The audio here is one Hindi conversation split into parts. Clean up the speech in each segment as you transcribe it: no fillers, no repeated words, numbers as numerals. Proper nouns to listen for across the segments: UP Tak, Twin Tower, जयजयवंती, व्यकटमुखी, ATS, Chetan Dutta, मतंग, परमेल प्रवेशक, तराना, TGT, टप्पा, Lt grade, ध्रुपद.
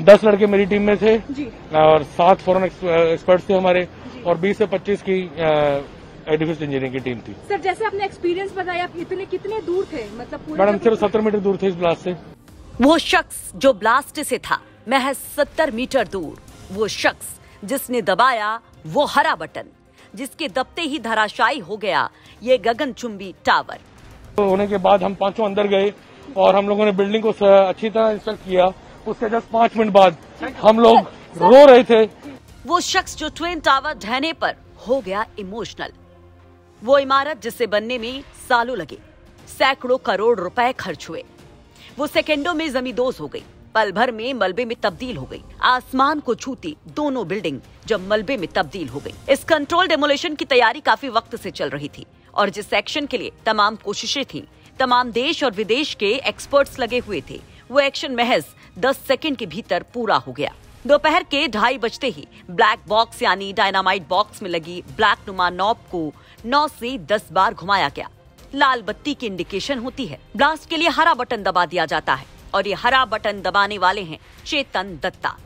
10 लड़के मेरी टीम में थे और 7 फॉरेन एक्सपर्ट्स थे हमारे और 20 से 25 की एडवांस इंजीनियरिंग की टीम थी। सर जैसे आपने एक्सपीरियंस बताया, आप इतने कितने दूर थे? मतलब मैडम सिर्फ 70 मीटर दूर थे इस ब्लास्ट से। वो शख्स जो ब्लास्ट से था महज 70 मीटर दूर, वो शख्स जिसने दबाया वो हरा बटन, जिसके दबते ही धराशायी हो गया ये गगनचुंबी टावर। तो होने के बाद हम पांचों अंदर गए और हम लोगों ने बिल्डिंग को अच्छी तरह इंस्पेक्ट किया। उसके जस्ट 5 मिनट बाद हम लोग रो रहे थे। वो शख्स जो ट्विन टावर ढहने पर हो गया इमोशनल, वो इमारत जिसे बनने में सालों लगे, सैकड़ों करोड़ रुपए खर्च हुए, वो सेकंडों में जमींदोज हो गई, पल भर में मलबे में तब्दील हो गई। आसमान को छूती दोनों बिल्डिंग जब मलबे में तब्दील हो गई। इस कंट्रोल डेमोलेशन की तैयारी काफी वक्त से चल रही थी और जिस एक्शन के लिए तमाम कोशिशें थी, तमाम देश और विदेश के एक्सपर्ट्स लगे हुए थे, वो एक्शन महज 10 सेकंड के भीतर पूरा हो गया। दोपहर के 2:30 बजते ही ब्लैक बॉक्स यानी डायनामाइट बॉक्स में लगी ब्लैक नुमा नॉब को 9 से 10 बार घुमाया गया। लाल बत्ती की इंडिकेशन होती है, ब्लास्ट के लिए हरा बटन दबा दिया जाता है और ये हरा बटन दबाने वाले हैं चेतन दत्ता।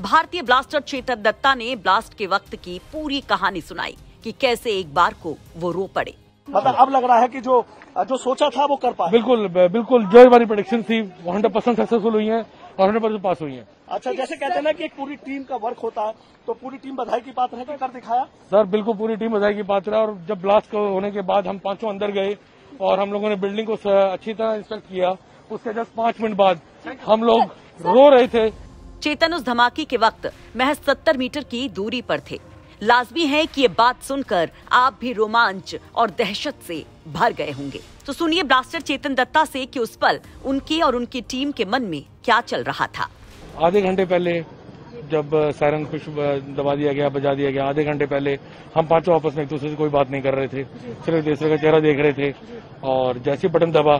भारतीय ब्लास्टर चेतन दत्ता ने ब्लास्ट के वक्त की पूरी कहानी सुनाई कि कैसे एक बार को वो रो पड़े। मतलब अब लग रहा है कि जो सोचा था वो कर पाया। बिल्कुल जो हमारी प्रेडिक्शन थी 100% सक्सेसफुल हुई है और 100% पास हुई है। अच्छा, जैसे कहते हैं ना कि एक पूरी टीम का वर्क होता है, तो पूरी टीम बधाई की पात्र है कि कर दिखाया। सर बिल्कुल पूरी टीम बधाई की पात्र है। और जब ब्लास्ट होने के बाद हम पांचों अंदर गए और हम लोगों ने बिल्डिंग को अच्छी तरह इंस्पेक्ट किया। उसके जस्ट 5 मिनट बाद हम लोग रो रहे थे। चेतन उस धमाके के वक्त महज 70 मीटर की दूरी पर थे। लाजमी है कि ये बात सुनकर आप भी रोमांच और दहशत से भर गए होंगे। तो सुनिए ब्लास्टर चेतन दत्ता से कि उस पल उनके और उनकी टीम के मन में क्या चल रहा था। आधे घंटे पहले जब सायरन कुछ दबा दिया गया, बजा दिया गया, आधे घंटे पहले हम पांचों आपस में एक दूसरे से कोई बात नहीं कर रहे थे, सिर्फ एक दूसरे का चेहरा देख रहे थे। और जैसे बटन दबा,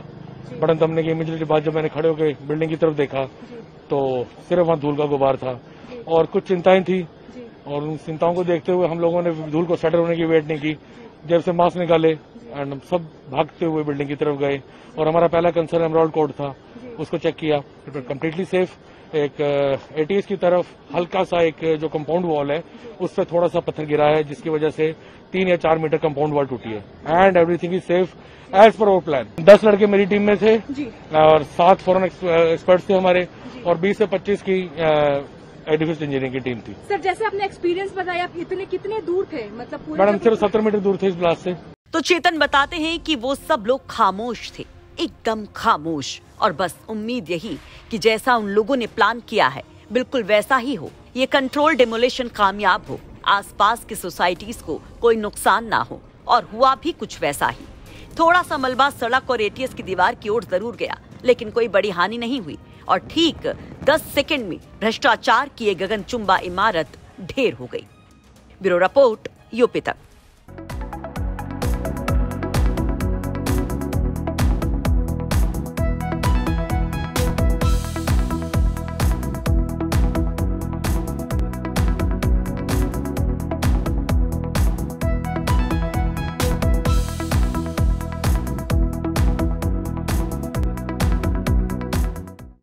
बटन दबने के इमीडिएटली बाद जब मैंने खड़े होकर बिल्डिंग की तरफ देखा तो सिर्फ वहाँ धूल का गुबार था और कुछ चिंताएं थी। और उन चिंताओं को देखते हुए हम लोगों ने धूल को सेटल होने की वेट नहीं की, जेब से मास्क निकाले एंड सब भागते हुए बिल्डिंग की तरफ गए। और हमारा पहला कंसर्न एमराल्ड कोर्ट था, उसको चेक किया, कम्प्लीटली सेफ। एक एटीएस की तरफ हल्का सा एक जो कंपाउंड वॉल है उस पर थोड़ा सा पत्थर गिरा है जिसकी वजह से 3 या 4 मीटर कंपाउंड वॉल टूटी है and everything is safe as per our plan. 10 लड़के मेरी टीम में थे और 7 फॉरेन एक्सपर्ट्स थे हमारे और 20 से 25 की एडवांस इंजीनियरिंग की टीम थी। सर जैसे आपने एक्सपीरियंस बताया, आप इतने कितने दूर थे? मतलब मैडम सिर्फ 70 मीटर दूर थे इस ब्लास्ट से। तो चेतन बताते हैं कि वो सब लोग खामोश थे, एकदम खामोश, और बस उम्मीद यही कि जैसा उन लोगों ने प्लान किया है बिल्कुल वैसा ही हो, ये कंट्रोल डिमोलेशन कामयाब हो, आसपास की सोसाइटीज को कोई नुकसान ना हो। और हुआ भी कुछ वैसा ही। थोड़ा सा मलबा सड़क और एटीएस की दीवार की ओर जरूर गया लेकिन कोई बड़ी हानि नहीं हुई और ठीक 10 सेकंड में भ्रष्टाचार की गगनचुंबा इमारत ढेर हो गई। ब्यूरो रिपोर्ट, यूपी तक।